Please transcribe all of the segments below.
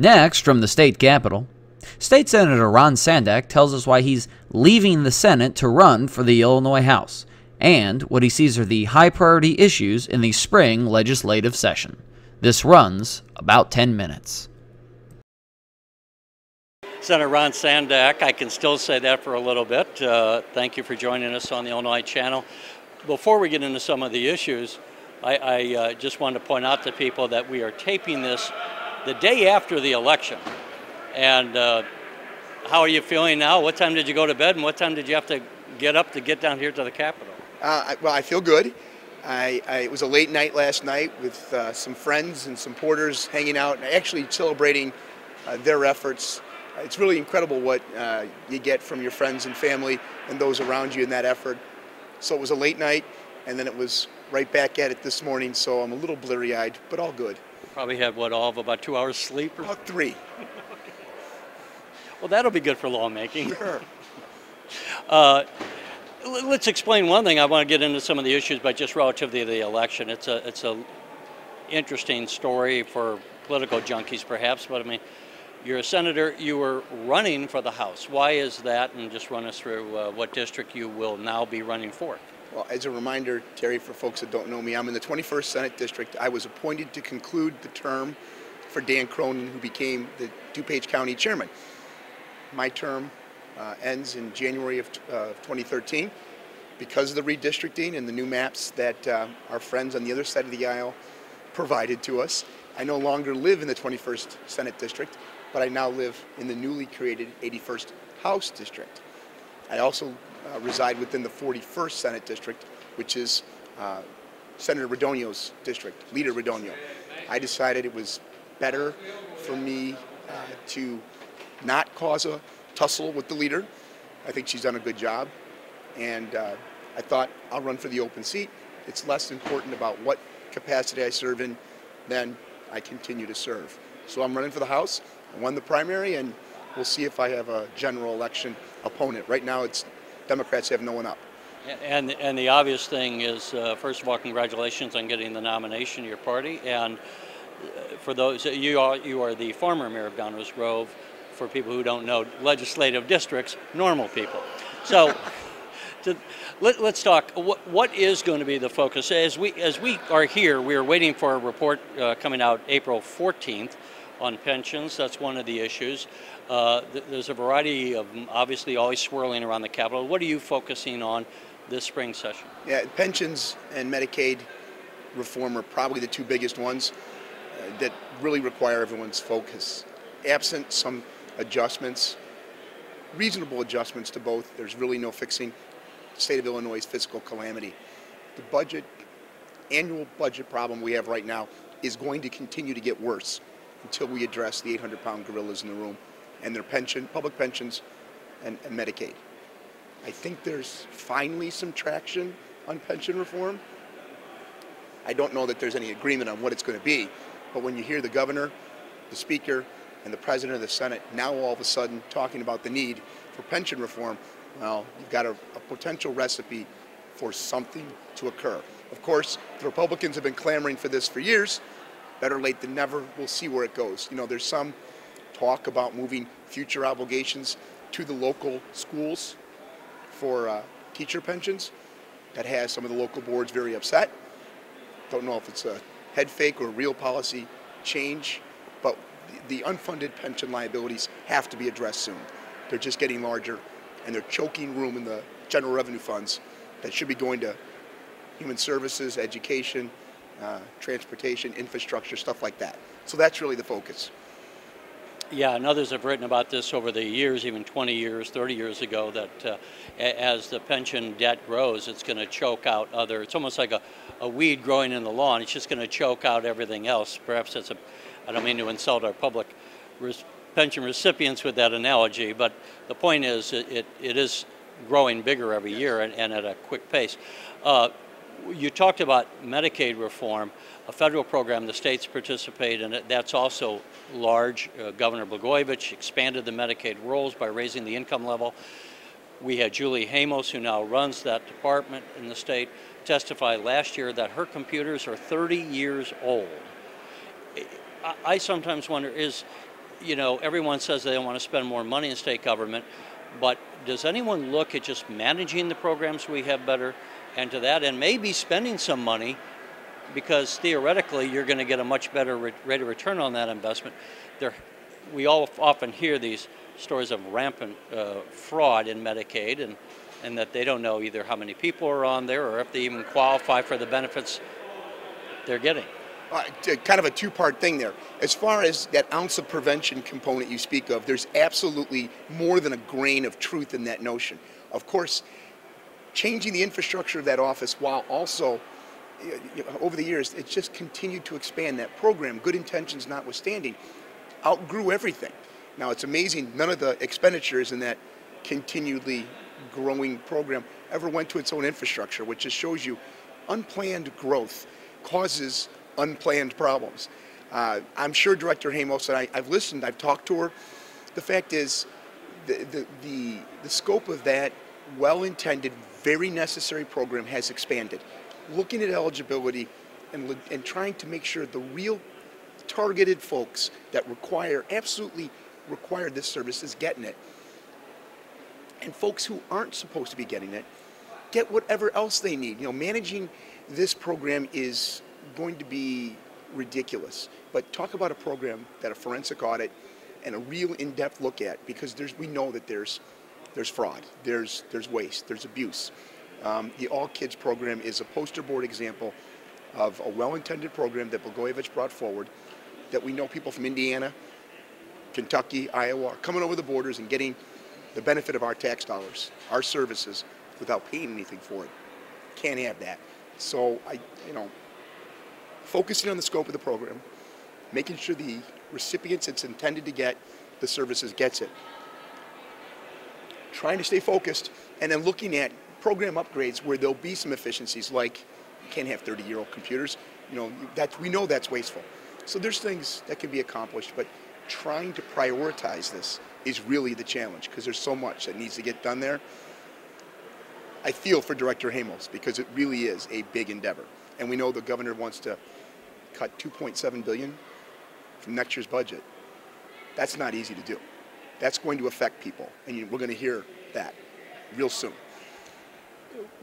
Next, from the state capitol, State Senator Ron Sandack tells us why he's leaving the Senate to run for the Illinois House and what he sees are the high-priority issues in the spring legislative session. This runs about 10 minutes. Senator Ron Sandack, I can still say that for a little bit. Thank you for joining us on the Illinois channel. Before we get into some of the issues, I just wanted to point out to people that we are taping this the day after the election. And how are you feeling now? What time did you go to bed and what time did you have to get up to get down here to the Capitol? Well, I feel good. It was a late night last night with some friends and some porters hanging out and actually celebrating their efforts. It's really incredible what you get from your friends and family and those around you in that effort. So it was a late night, and then it was right back at it this morning, so I'm a little bleary-eyed, but all good. Probably had, what, all of about 2 hours sleep? Or about 3. Well, that'll be good for lawmaking. Sure. Let's explain one thing. I want to get into some of the issues, but just relative to the election. It's a interesting story for political junkies, perhaps, but I mean, you're a senator, you were running for the House. Why is that? And just run us through what district you will now be running for. Well, as a reminder, Terry, for folks that don't know me, I'm in the 21st Senate District. I was appointed to conclude the term for Dan Cronin, who became the DuPage County Chairman. My term ends in January of 2013. Because of the redistricting and the new maps that our friends on the other side of the aisle provided to us, I no longer live in the 21st Senate District, but I now live in the newly created 81st House District. I also reside within the 41st Senate District, which is Senator Radogno's district, Leader Radogno. I decided it was better for me to not cause a tussle with the leader. I think she's done a good job, and I thought I'll run for the open seat. It's less important about what capacity I serve in than I continue to serve. So I'm running for the House. I won the primary, and we'll see if I have a general election opponent. Right now, it's Democrats have no one up. And the obvious thing is, first of all, congratulations on getting the nomination to your party. And for those, you are the former mayor of Downers Grove. For people who don't know legislative districts, normal people. So let's talk. What is going to be the focus? As we are here, we are waiting for a report coming out April 14th on pensions. That's one of the issues. There's a variety of obviously always swirling around the Capitol. What are you focusing on this spring session? Yeah, pensions and Medicaid reform are probably the two biggest ones that really require everyone's focus. Absent some adjustments, reasonable adjustments to both, there's really no fixing the state of Illinois' fiscal calamity. The budget, annual budget problem we have right now is going to continue to get worse until we address the 800-pound gorillas in the room and their pension, public pensions, and Medicaid. I think there's finally some traction on pension reform. I don't know that there's any agreement on what it's going to be, but when you hear the governor, the speaker, and the President of the Senate now all of a sudden talking about the need for pension reform, well, you've got a potential recipe for something to occur. Of course, the Republicans have been clamoring for this for years. Better late than never. We'll see where it goes. You know, there's some talk about moving future obligations to the local schools for teacher pensions. That has some of the local boards very upset. Don't know if it's a head fake or real policy change, but the unfunded pension liabilities have to be addressed soon. They're just getting larger, and they're choking room in the general revenue funds that should be going to human services, education, transportation, infrastructure, stuff like that. So that's really the focus. Yeah, and others have written about this over the years, even 20 years, 30 years ago, that as the pension debt grows, it's going to choke out other, it's almost like a weed growing in the lawn. It's just going to choke out everything else. Perhaps that's a, I don't mean to insult our public pension recipients with that analogy, but the point is it is growing bigger every year and at a quick pace. You talked about Medicaid reform, a federal program the states participate in. That's also large. Governor Blagojevich expanded the Medicaid rolls by raising the income level. We had Julie Hamos, who now runs that department in the state, testify last year that her computers are 30 years old. I sometimes wonder, you know, everyone says they don't want to spend more money in state government, but does anyone look at just managing the programs we have better, and to that end maybe spending some money, because theoretically you're going to get a much better rate of return on that investment. There, we all often hear these stories of rampant fraud in Medicaid, and that they don't know either how many people are on there or if they even qualify for the benefits they're getting. Kind of a two-part thing there. As far as that ounce of prevention component you speak of, there's absolutely more than a grain of truth in that notion. Of course, changing the infrastructure of that office, while also, over the years, it's just continued to expand that program, good intentions notwithstanding, outgrew everything. Now, it's amazing, none of the expenditures in that continually growing program ever went to its own infrastructure, which just shows you unplanned growth causes unplanned problems. I'm sure Director Hamos, and I've listened, I've talked to her. The fact is, the scope of that well-intended, very necessary program has expanded. Looking at eligibility and trying to make sure the real targeted folks that require, absolutely require this service is getting it. And folks who aren't supposed to be getting it, get whatever else they need. You know, managing this program is going to be ridiculous, but talk about a program that a forensic audit and a real in-depth look at, because we know that there's fraud, there's waste, there's abuse. The All Kids program is a poster board example of a well-intended program that Blagojevich brought forward, that we know people from Indiana, Kentucky, Iowa are coming over the borders and getting the benefit of our tax dollars, our services, without paying anything for it. Can't have that. So, you know, focusing on the scope of the program, making sure the recipients it's intended to get, the services gets it. Trying to stay focused, and then looking at program upgrades where there'll be some efficiencies, like you can't have 30-year-old computers. You know, we know that's wasteful. So there's things that can be accomplished, but trying to prioritize this is really the challenge, because there's so much that needs to get done there. I feel for Director Hamos, because it really is a big endeavor. And we know the governor wants to cut $2.7 billion from next year's budget. That's not easy to do. That's going to affect people, and we're going to hear that real soon.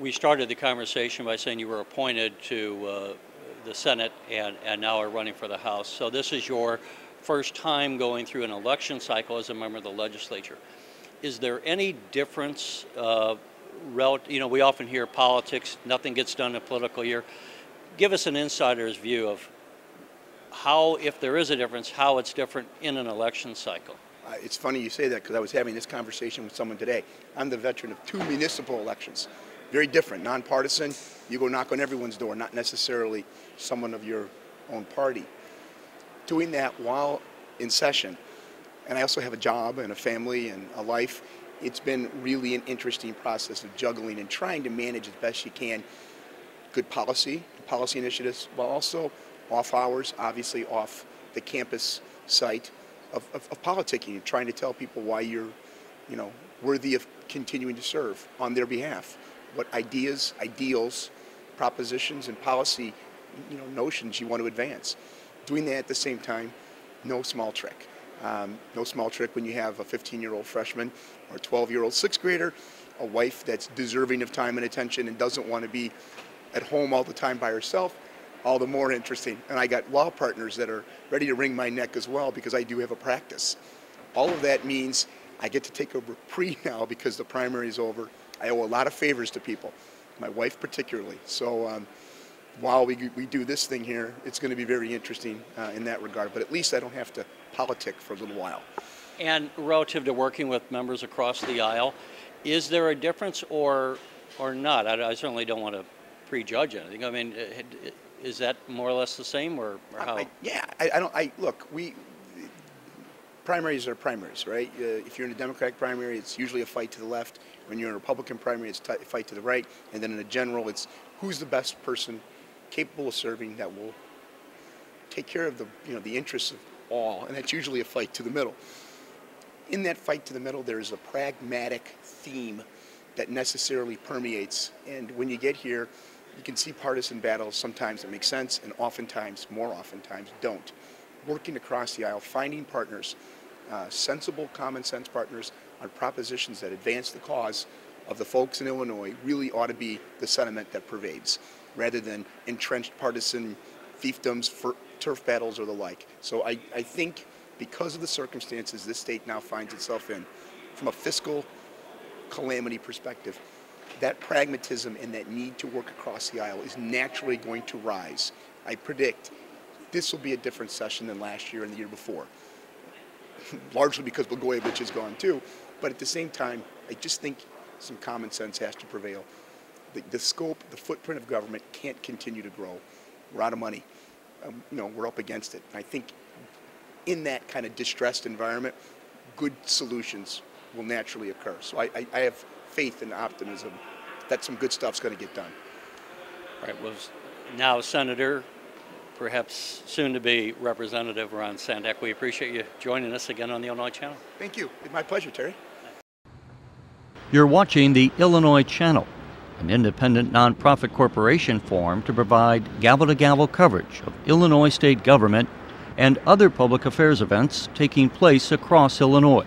We started the conversation by saying you were appointed to the Senate and now are running for the House. So this is your first time going through an election cycle as a member of the legislature. Is there any difference? You know, we often hear politics, nothing gets done in a political year. Give us an insider's view of how, if there is a difference, how it's different in an election cycle. It's funny you say that, because I was having this conversation with someone today. I'm the veteran of 2 municipal elections. Very different, nonpartisan. You go knock on everyone's door, not necessarily someone of your own party. Doing that while in session, and I also have a job and a family and a life, it's been really an interesting process of juggling and trying to manage as best you can good policy initiatives, while also off hours, obviously off the campus site of politicking and trying to tell people why you're, you know, worthy of continuing to serve on their behalf. What ideas, ideals, propositions, and policy, you know, notions you want to advance. Doing that at the same time, no small trick. No small trick when you have a 15-year-old freshman or a 12-year-old sixth grader, a wife that's deserving of time and attention and doesn't want to be at home all the time by herself, all the more interesting. And I got law partners that are ready to wring my neck as well, because I do have a practice. All of that means I get to take a reprieve now, because the primary is over. I owe a lot of favors to people, my wife particularly. So while we do this thing here, it's going to be very interesting in that regard, but at least I don't have to politic for a little while. And relative to working with members across the aisle, is there a difference or not? I certainly don't want to prejudge anything. I mean, is that more or less the same, or how? Look, primaries are primaries, right? If you're in a Democratic primary, it's usually a fight to the left. When you're in a Republican primary, it's a fight to the right. And then in a general, it's who's the best person capable of serving that will take care of the, you know, the interests of all, and that's usually a fight to the middle. In that fight to the middle, there is a pragmatic theme that necessarily permeates, and when you get here, you can see partisan battles sometimes that make sense, and oftentimes, more oftentimes, don't. Working across the aisle, finding partners sensible, common sense partners on propositions that advance the cause of the folks in Illinois really ought to be the sentiment that pervades, rather than entrenched partisan fiefdoms for turf battles or the like. So I think because of the circumstances this state now finds itself in, from a fiscal calamity perspective, that pragmatism and that need to work across the aisle is naturally going to rise. I predict this will be a different session than last year and the year before, largely because Blagojevich is gone too, but at the same time, I just think some common sense has to prevail. The scope, the footprint of government can't continue to grow. We're out of money. You know, we're up against it. And I think in that kind of distressed environment, good solutions will naturally occur. So I have faith and optimism that some good stuff's going to get done. All right. Well, now Senator, perhaps soon to be Representative Ron Sandack, we appreciate you joining us again on the Illinois Channel. Thank you. It's my pleasure, Terry. You're watching the Illinois Channel, an independent nonprofit corporation formed to provide gavel-to-gavel coverage of Illinois state government and other public affairs events taking place across Illinois.